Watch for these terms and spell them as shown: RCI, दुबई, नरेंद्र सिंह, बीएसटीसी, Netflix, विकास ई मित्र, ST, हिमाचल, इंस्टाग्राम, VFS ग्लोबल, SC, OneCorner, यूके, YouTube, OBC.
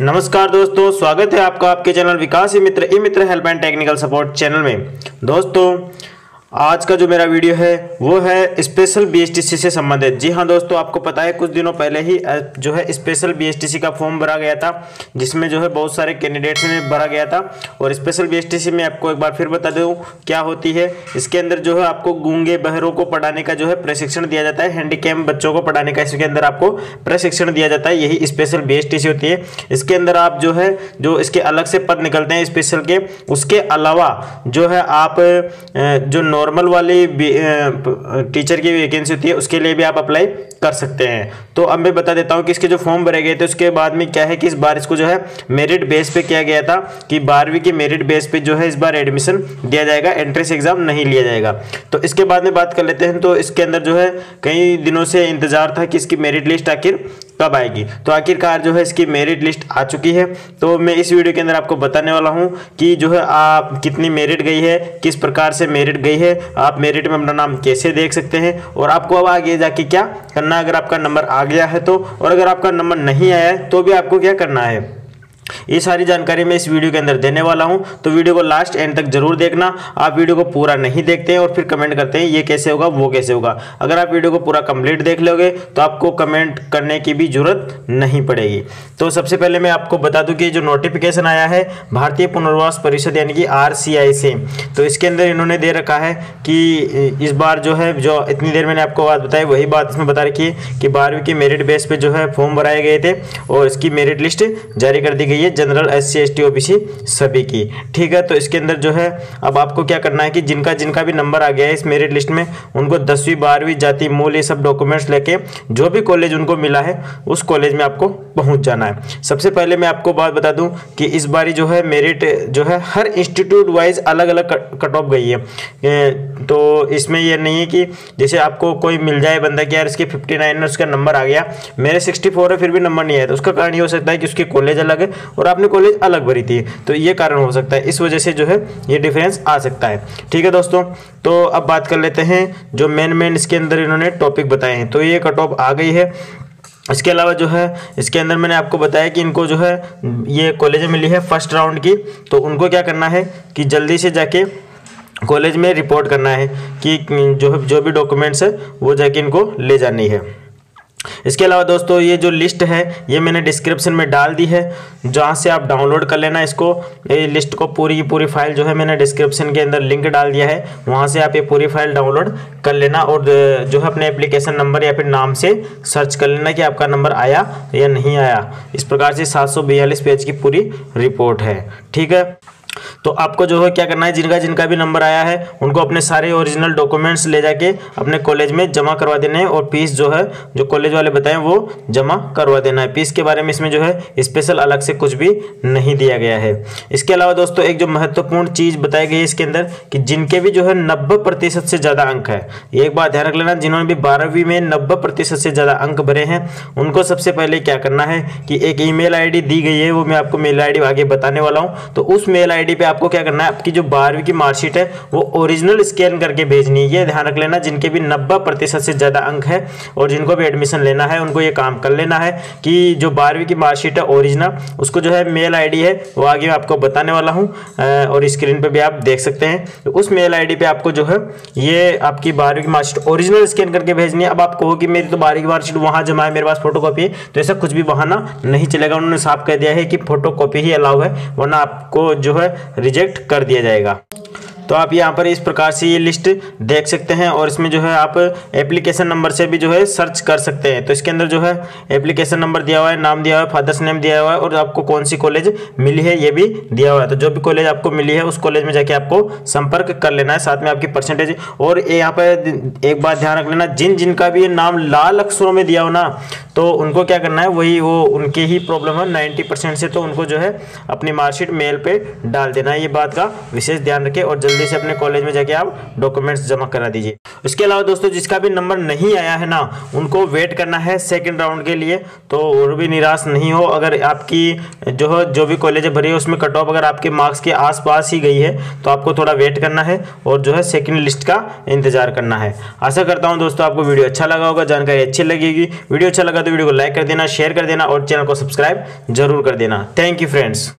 नमस्कार दोस्तों, स्वागत है आपका आपके channel विकास ई मित्र help and technical support channel में। दोस्तों आज का जो मेरा वीडियो है वो है स्पेशल बीएसटीसी से संबंधित। जी हाँ दोस्तों, आपको पता है कुछ दिनों पहले ही जो है स्पेशल बीएसटीसी का फॉर्म भरा गया था, जिसमें जो है बहुत सारे कैंडिडेट्स ने भरा गया था। और स्पेशल बीएसटीसी में आपको एक बार फिर बता दूं क्या होती है। इसके अंदर जो है आपको गूंगे बहरों को पढ़ाने का जो है प्रशिक्षण दिया जाता है, हैंडीकैप बच्चों को पढ़ाने का इसके अंदर आपको प्रशिक्षण दिया जाता है। यही स्पेशल बीएसटीसी होती है। इसके अंदर आप जो है जो इसके अलग से पद निकलते हैं स्पेशल के, उसके अलावा जो है आप जो नॉर्मल वाली टीचर की वैकेंसी होती है उसके लिए भी आप अप्लाई कर सकते हैं। तो अब मैं बता देता हूं कि इसके जो फॉर्म भरे गए थे उसके बाद में क्या है कि इस बार इसको जो है मेरिट बेस पे किया गया था कि 12वीं के मेरिट बेस पे जो है इस बार एडमिशन दिया जाएगा, एंट्रेंस एग्जाम नहीं लिया जाएगा। तो इसके बाद में बात कर लेते हैं। तो इसके अंदर जो है कई दिनों से इंतजार था कि इसकी मेरिट लिस्ट आखिर कब आएगी। तो आखिरकार जो है इसकी मेरिट लिस्ट आ चुकी है। तो मैं इस वीडियो के अंदर आपको बताने वाला हूं कि जो है आप कितनी मेरिट गई है, किस प्रकार से मेरिट गई है, आप मेरिट में अपना नाम कैसे देख सकते हैं और आपको अब आगे जाके क्या करना है अगर आपका नंबर आ गया है तो, और अगर आपका नंबर नहीं आया है तो भी आपको क्या करना है। ये सारी जानकारी मैं इस वीडियो के अंदर देने वाला हूं। तो वीडियो को लास्ट एंड तक जरूर देखना। आप वीडियो को पूरा नहीं देखते हैं और फिर कमेंट करते हैं ये कैसे होगा वो कैसे होगा। अगर आप वीडियो को पूरा कंप्लीट देख लोगे तो आपको कमेंट करने की भी जरूरत नहीं पड़ेगी। तो सबसे पहले मैं आपको बता दूं कि जो नोटिफिकेशन आया है भारतीय पुनर्वास परिषद यानी कि RCI से, तो इसके अंदर इन्होंने दे रखा है कि इस बार जो है जो इतनी देर मैंने आपको बात बताई वही बात इसमें बता रखी है कि 12वीं के मेरिट बेस पर जो है फॉर्म भराए गए थे और इसकी मेरिट लिस्ट जारी कर दी गई है जनरल SC ST OBC सभी की। ठीक है, तो इसके अंदर जो है अब आपको क्या करना है कि जिनका जिनका भी नंबर आ गया है इस मेरिट लिस्ट में उनको 10वीं 12वीं जाति मूल ये सब डॉक्यूमेंट्स लेके जो भी कॉलेज उनको मिला है उस कॉलेज में आपको पहुंच जाना है। सबसे पहले मैं आपको बात बता दूं कि इस बारी जो है मेरिट जो है हर इंस्टीट्यूट वाइज अलग अलग कट ऑफ गई है। तो इसमें यह नहीं है कि जैसे आपको कोई मिल जाए बंदा कि यार इसके 59 है, उसका नंबर आ गया, मेरे 64 है फिर भी नंबर नहीं आया, तो उसका कारण ये हो सकता है कि उसकी कॉलेज अलग है और आपने कॉलेज अलग भरी थी, तो ये कारण हो सकता है। इस वजह से जो है ये डिफरेंस आ सकता है। ठीक है दोस्तों, तो अब बात कर लेते हैं जो मेन इसके अंदर इन्होंने टॉपिक बताए हैं। तो ये कट ऑफ आ गई है। इसके अलावा जो है इसके अंदर मैंने आपको बताया कि इनको जो है ये कॉलेज मिली है फर्स्ट राउंड की, तो उनको क्या करना है कि जल्दी से जाके कॉलेज में रिपोर्ट करना है कि जो भी डॉक्यूमेंट्स है वो जाके इनको ले जानी है। इसके अलावा दोस्तों ये जो लिस्ट है ये मैंने डिस्क्रिप्शन में डाल दी है, जहाँ से आप डाउनलोड कर लेना इसको। ये लिस्ट को पूरी की पूरी फाइल जो है मैंने डिस्क्रिप्शन के अंदर लिंक डाल दिया है, वहाँ से आप ये पूरी फाइल डाउनलोड कर लेना और जो है अपने एप्लीकेशन नंबर या फिर नाम से सर्च कर लेना कि आपका नंबर आया या नहीं आया। इस प्रकार से 742 पेज की पूरी रिपोर्ट है। ठीक है, तो आपको जो है क्या करना है, जिनका जिनका भी नंबर आया है उनको अपने सारे ओरिजिनल डॉक्यूमेंट्स ले जाके अपने कॉलेज में जमा करवा देने हैं और फीस जो है जो कॉलेज वाले बताएं वो जमा करवा देना है। फीस के बारे में इसमें जो है स्पेशल अलग से कुछ भी नहीं दिया गया है। इसके अलावा दोस्तों एक जो महत्वपूर्ण चीज़ बताई गई है इसके अंदर कि जिनके भी जो है 90% से ज़्यादा अंक है, एक बात ध्यान रख लेना, जिन्होंने भी 12वीं में 90% से ज़्यादा अंक भरे हैं उनको सबसे पहले क्या करना है कि एक email ID दी गई है, वो मैं आपको मेल ID आगे बताने वाला हूँ। तो उस मेल ID पे आपको क्या करना है, आपकी जो 12वीं की मार्कशीट है वो ओरिजिनल स्कैन करके भेजनी है। ध्यान रख लेना, जिनके भी 90% से ज़्यादा अंक है और जिनको भी एडमिशन लेना है उनको ये काम कर लेना है कि जो 12वीं की मार्कशीट है ओरिजिनल उसको जो है मेल ID है वो आगे मैं आपको बताने वाला हूँ और स्क्रीन पे भी आप देख सकते हैं। तो उस मेल ID पे आपको जो है ये आपकी 12वीं की मार्कशीट ओरिजिनल स्कैन करके भेजनी है। अब आप कहो कि मेरी तो 12वीं की मार्कशीट वहाँ जमा है, मेरे पास फोटो कॉपी है, तो ऐसा कुछ भी बहाना नहीं चलेगा। उन्होंने साफ कह दिया है कि फोटो कॉपी ही अलाउ है, वरना आपको जो है रिजेक्ट कर दिया जाएगा। तो आप यहाँ पर इस प्रकार से ये लिस्ट देख सकते हैं और इसमें जो है आप एप्लीकेशन नंबर से भी जो है सर्च कर सकते हैं। तो इसके अंदर जो है एप्लीकेशन नंबर दिया हुआ है, नाम दिया हुआ है, फादर्स नेम दिया हुआ है और आपको कौन सी कॉलेज मिली है ये भी दिया हुआ है। तो जो भी कॉलेज आपको मिली है उस कॉलेज में जाके आपको संपर्क कर लेना है, साथ में आपकी परसेंटेज। और यहाँ पर एक बात ध्यान रख लेना, जिन जिनका भी नाम लाल अक्षरों में दिया हो ना तो उनको क्या करना है, वही वो उनकी ही प्रॉब्लम है 90% से, तो उनको जो है अपनी मार्कशीट मेल पर डाल देना है। ये बात का विशेष ध्यान रखें और जल्दी से अपने कॉलेज में जाके आप डॉक्यूमेंट्स जमा करा दीजिए। उसके अलावा दोस्तों जिसका भी नंबर नहीं आया है ना, उनको वेट करना है सेकेंड राउंड के लिए, तो और भी निराश नहीं हो। अगर आपकी जो भी कॉलेज भरी है उसमें कट ऑफ अगर आपके मार्क्स के आसपास ही गई है तो आपको थोड़ा वेट करना है और जो है सेकंड लिस्ट का इंतजार करना है। आशा करता हूं दोस्तों आपको वीडियो अच्छा लगा होगा, जानकारी अच्छी लगेगी। वीडियो अच्छा लगा तो वीडियो को लाइक कर देना, शेयर कर देना और चैनल को सब्सक्राइब जरूर कर देना। Thank you friends.